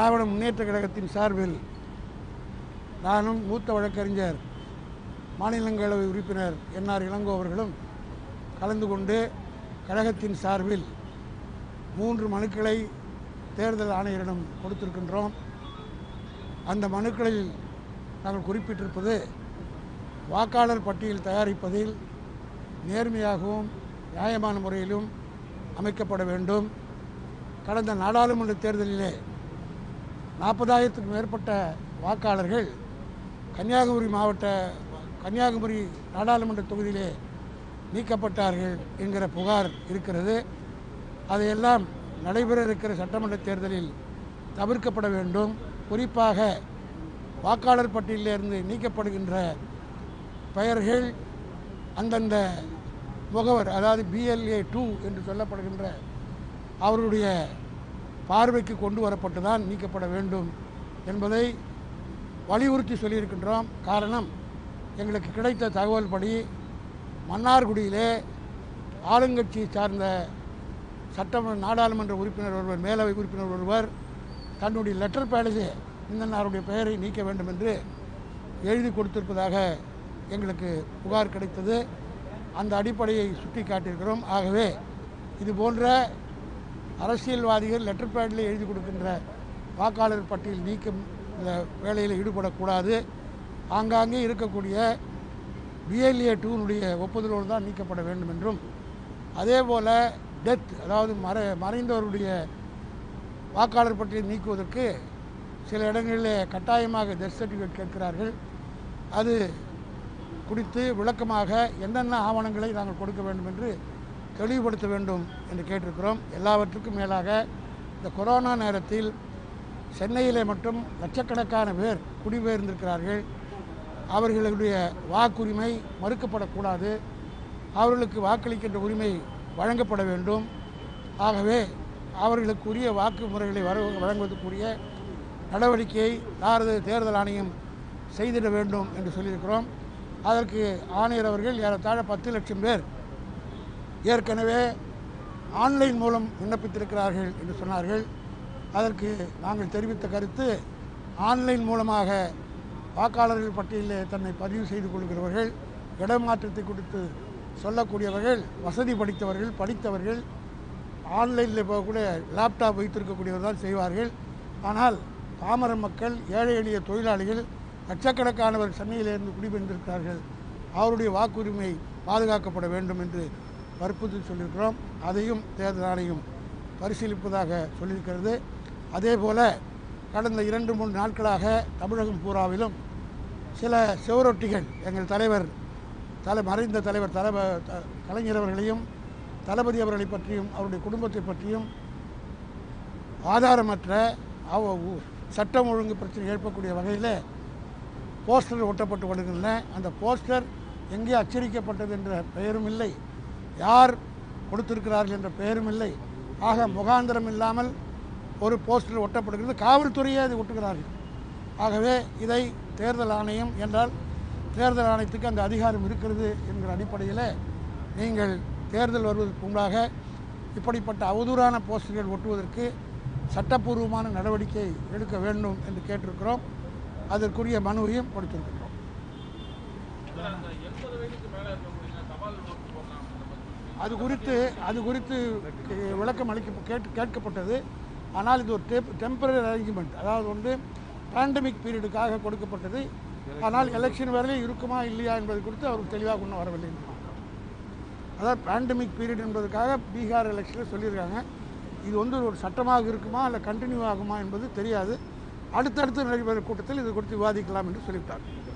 திராவிட முன்னேற்ற கழகத்தின் சார்பில் நானும் மூத்த வழக்கறிஞர் மாநிலங்களவை உறுப்பினர் என்ஆர் இளங்கோ அவர்களும் கலந்து கொண்டு கழகத்தின் சார்பில் 3 மனுக்களை தேர்தல் ஆணையரிடம் கொடுத்திருக்கின்றோம். அந்த மனுக்களில் நாங்கள் குறிப்பிட்டிருப்பது வாக்காளர் பட்டியல் தயாரிப்பதில் நேர்மையாகவும் நியாயமான முறையிலும் அமைக்கப்பட வேண்டும். கடந்த நாடாளுமன்ற தேர்தலிலே 40,000க்கும் மேற்பட்ட வாக்காளர்கள் கன்னியாகுமரி நாடாளுமன்ற தொகுதியிலே நீக்கப்பட்டார்கள் என்கிற புகார் இருக்கிறது. அதையெல்லாம் நடைபெற இருக்கிற சட்டமன்ற தேர்தலில் தவிர்க்கப்பட வேண்டும். குறிப்பாக வாக்காளர் பட்டியலிலிருந்து நீக்கப்படுகின்ற பெயர்கள் அந்தந்த முகவர், அதாவது BLA 2 என்று சொல்லப்படுகின்ற அவருடைய பார்வைக்கு கொண்டு வரப்பட்டு தான் நீக்கப்பட வேண்டும் என்பதை வலியுறுத்தி சொல்லியிருக்கின்றோம். காரணம், எங்களுக்கு கிடைத்த தகவல் படி மன்னார்குடியிலே ஆளுங்கட்சியை சார்ந்த நாடாளுமன்ற உறுப்பினர் ஒருவர், மேலவை உறுப்பினர் ஒருவர் தன்னுடைய லெட்டர் பேடஸே இந்தனாருடைய பெயரை நீக்க வேண்டும் என்று எழுதி கொடுத்திருப்பதாக எங்களுக்கு புகார் கிடைத்தது. அந்த அடிப்படையை சுட்டி காட்டியிருக்கிறோம். ஆகவே இது போன்ற அரசியல்வாதிகள் லெட்டர் பேடில் எழுதி கொடுக்கின்ற வாக்காளர் பட்டியல் நீக்கும் வேலையில் ஈடுபடக்கூடாது. ஆங்காங்கே இருக்கக்கூடிய BLA 2 ஒப்புதலோடு தான் நீக்கப்பட வேண்டும் என்றும், அதே போல் டெத், அதாவது மறைந்தவருடைய வாக்காளர் பட்டியல் நீக்குவதற்கு சில இடங்களிலே கட்டாயமாக டெத் சர்டிஃபிகேட் கேட்கிறார்கள். அது குறித்து விளக்கமாக என்னென்ன ஆவணங்களை நாங்கள் கொடுக்க வேண்டும் என்று தெளிவுபடுத்த வேண்டும் என்று கேட்டிருக்கிறோம். எல்லாவற்றுக்கும் மேலாக இந்த கொரோனா நேரத்தில் சென்னையிலே மட்டும் லட்சக்கணக்கான பேர் குடிபெயர்ந்திருக்கிறார்கள். அவர்களுடைய வாக்குரிமை மறுக்கப்படக்கூடாது, அவர்களுக்கு வாக்களிக்கின்ற உரிமை வழங்கப்பட வேண்டும். ஆகவே அவர்களுக்குரிய வாக்கு முறைகளை வழங்குவதற்குரிய நடவடிக்கையை தேர்தல் ஆணையம் செய்திட வேண்டும் என்று சொல்லியிருக்கிறோம். அதற்கு ஆணையர் அவர்கள் ஏறத்தாழ 10 லட்சம் பேர் ஏற்கனவே ஆன்லைன் மூலம் விண்ணப்பித்திருக்கிறார்கள் என்று சொன்னார்கள். அதற்கு நாங்கள் தெரிவித்த கருத்து, ஆன்லைன் மூலமாக வாக்காளர்கள் பட்டியலில் தன்னை பதிவு செய்து கொள்கிறவர்கள், இடமாற்றத்தை குறித்து சொல்லக்கூடியவர்கள், வசதி படித்தவர்கள், படித்தவர்கள், ஆன்லைனில் போகக்கூடிய லேப்டாப் வைத்திருக்கக்கூடியவர் தான் செய்வார்கள். ஆனால் பாமர மக்கள், ஏழை எளிய தொழிலாளிகள் லட்சக்கணக்கானவர் சென்னையிலிருந்து குடிபெயர்ந்திருக்கிறார்கள். அவருடைய வாக்குரிமை பாதுகாக்கப்பட வேண்டும் என்று வற்புறுத்தி சொல்லியிருக்கிறோம். அதையும் தேர்தல் ஆணையம் பரிசீலிப்பதாக சொல்லியிருக்கிறது. அதே போல் கடந்த 2-3 நாட்களாக தமிழகம் பூராவிலும் சில செவரொட்டிகள், எங்கள் மறைந்த தலைவர் கலைஞர் அவர்களையும் தளபதி அவர்களை பற்றியும் அவருடைய குடும்பத்தை பற்றியும் ஆதாரமற்ற சட்டம் ஒழுங்கு பிரச்சனை ஏற்படக்கூடிய வகையில் போஸ்டர் ஒட்டப்பட்டு வருகின்றன. அந்த போஸ்டர் எங்கே அச்சடிக்கப்பட்டது என்ற பெயரும் இல்லை, யார் கொடுத்திருக்கிறார்கள் என்ற பெயரும் இல்லை. ஆக முகாந்திரம் இல்லாமல் ஒரு போஸ்டர் ஒட்டப்படுகிறது. காவல்துறையே அது ஒட்டுகிறார்கள். ஆகவே இதை தேர்தல் ஆணையம் என்றால் தேர்தல் ஆணையத்துக்கு அந்த அதிகாரம் இருக்கிறது என்கிற அடிப்படையில் நீங்கள் தேர்தல் வருவதற்கு முன்பாக இப்படிப்பட்ட அவதூறான போஸ்டர்கள் ஒட்டுவதற்கு சட்டப்பூர்வமான நடவடிக்கை எடுக்க வேண்டும் என்று கேட்டிருக்கிறோம். அதற்குரிய மனுவையும் கொடுத்திருக்கிறோம். அது குறித்து விளக்கம் கேட்கப்பட்டது. ஆனால் இது ஒரு டெம்பரரி அரேஞ்ச்மெண்ட், அதாவது பேண்டமிக் பீரியடுக்காக கொடுக்கப்பட்டது. ஆனால் எலெக்ஷன் வரையிலும் இருக்குமா இல்லையா என்பது குறித்து அவருக்கு தெளிவாக ஒன்றும் வரவில்லை. அதாவது பேண்டமிக் பீரியட் என்பதற்காக பீகார் எலெக்ஷனில் சொல்லியிருக்காங்க. இது ஒரு சட்டமாக இருக்குமா இல்லை கண்டினியூ ஆகுமா என்பது தெரியாது. அடுத்தடுத்து நடைபெறும் கூட்டத்தில் இது குறித்து விவாதிக்கலாம் என்று சொல்லிவிட்டார்.